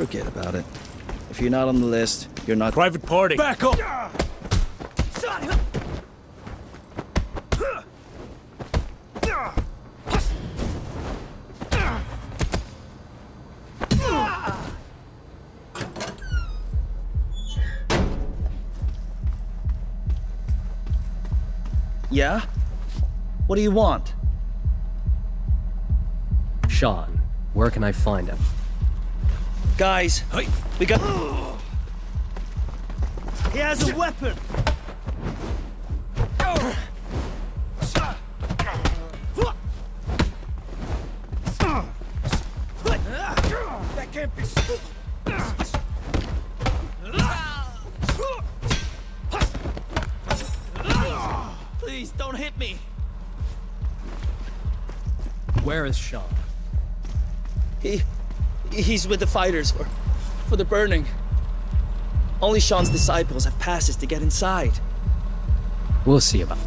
Forget about it. If you're not on the list, you're not- Private party! Back up! Yeah? What do you want? Sean, where can I find him? Guys, we got... He has a weapon! That can't be... Please, don't hit me! Where is Sean? He's with the fighters for the burning. Only Sean's disciples have passes to get inside. We'll see about it.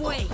way!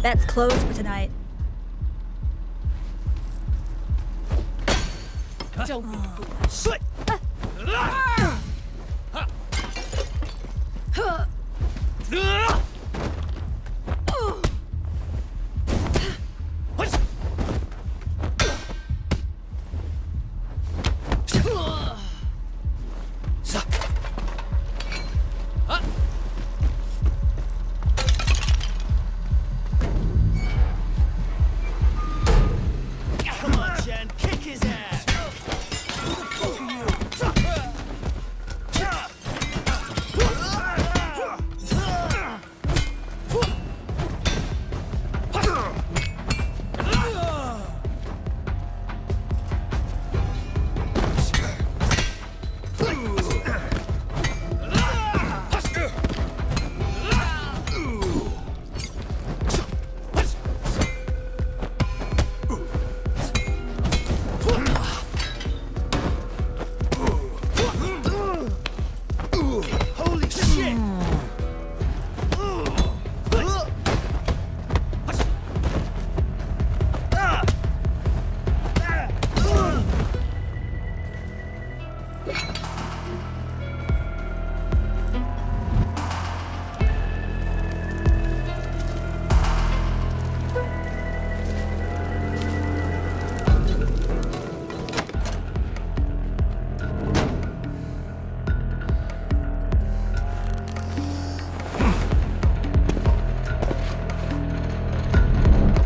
That's closed for tonight. Don't be foolish.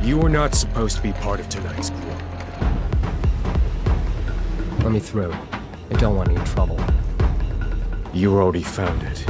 You're not supposed to be part of tonight's crew. Let me through. I don't want any trouble. You already found it.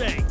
sake.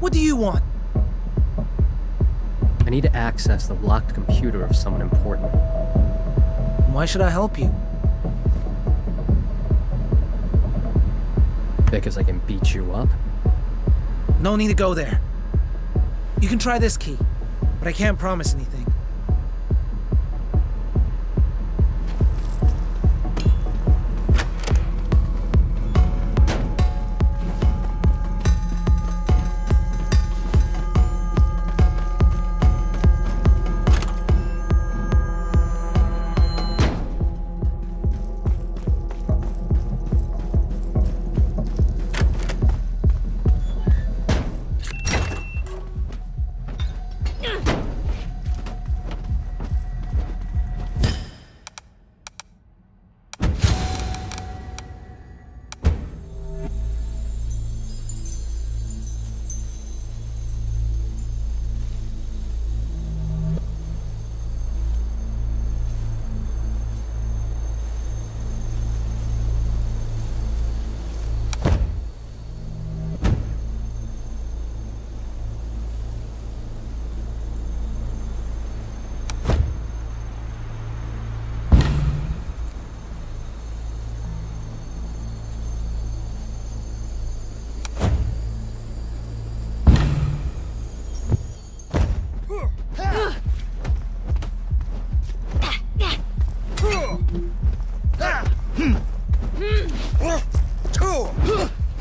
What do you want? I need to access the locked computer of someone important. Why should I help you? Because I can beat you up? No need to go there. You can try this key, but I can't promise anything.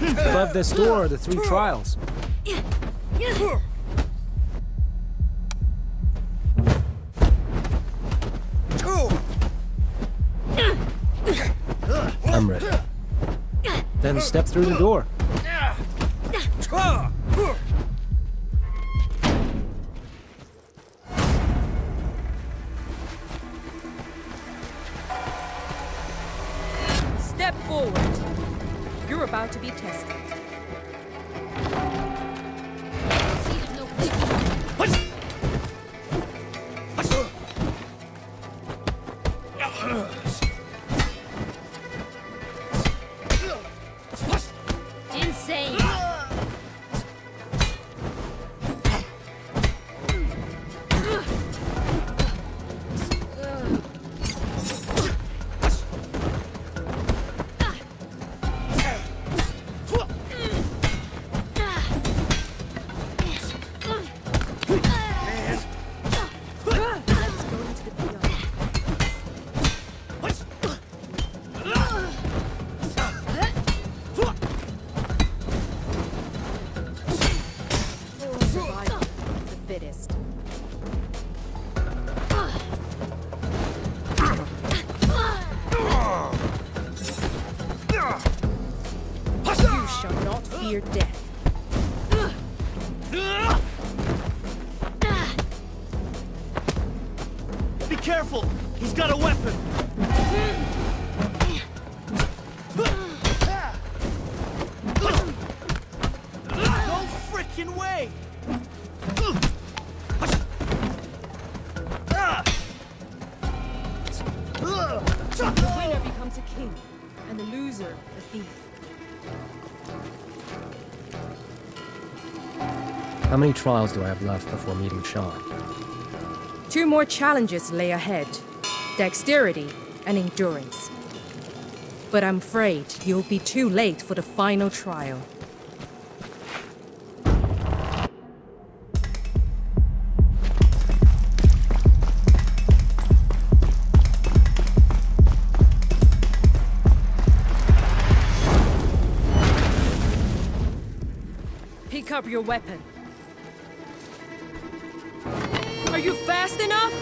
Above this door are the three trials. I'm ready. Then step through the door. Step forward. You're about to be tested. Insane. Fear death. Be careful! He's got a weapon! No frickin' way! king, and the loser the thief. How many trials do I have left before meeting Sean? 2 more challenges lay ahead. Dexterity and endurance. But I'm afraid you'll be too late for the final trial. Pick up your weapon. Are you fast enough?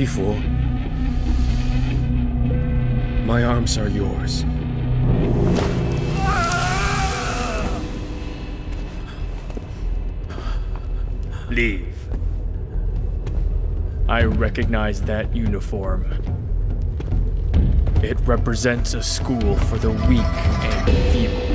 Seafool, my arms are yours. Leave. I recognize that uniform. It represents a school for the weak and feeble.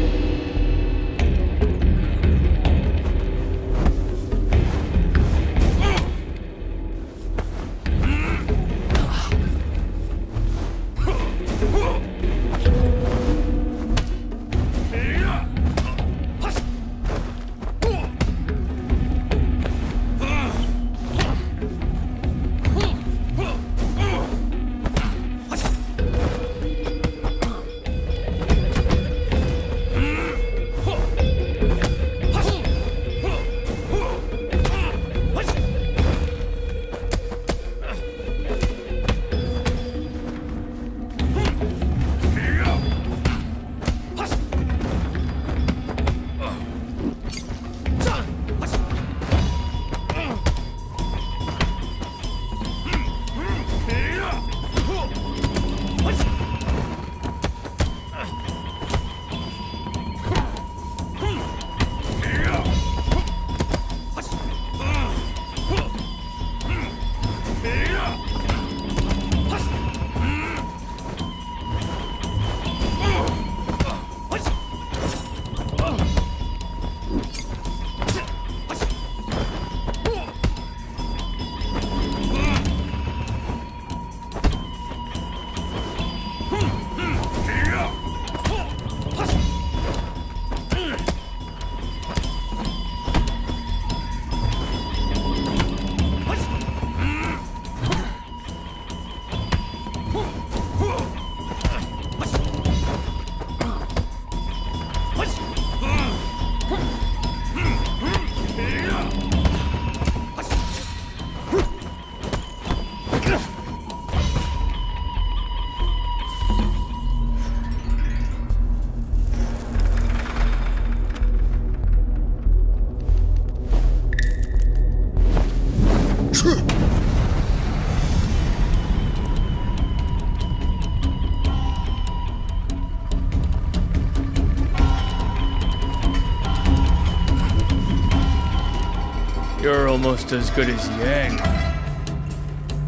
You're almost as good as Yang.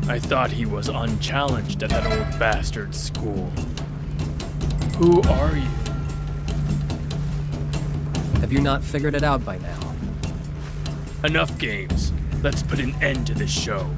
I thought he was unchallenged at that old bastard school. Who are you? Have you not figured it out by now? Enough games. Let's put an end to this show.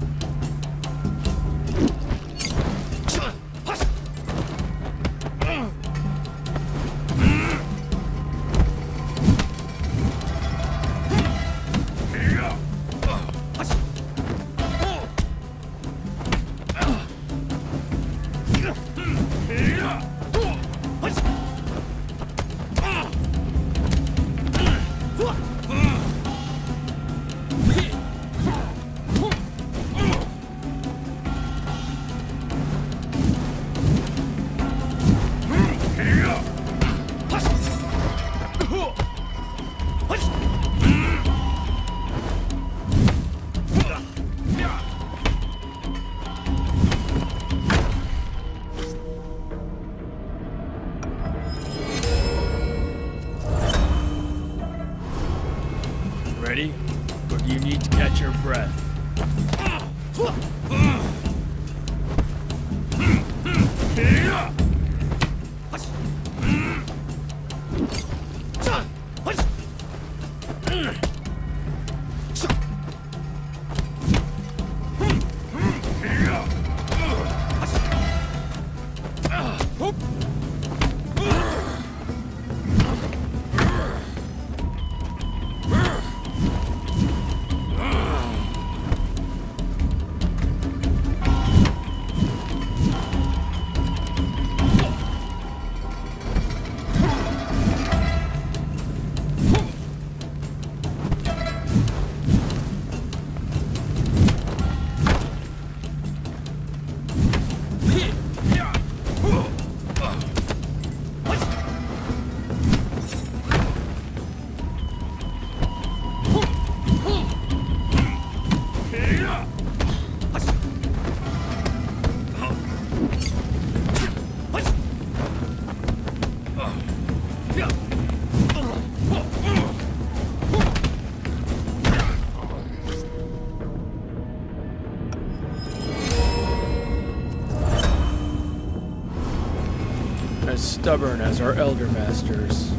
Stubborn as our elder masters.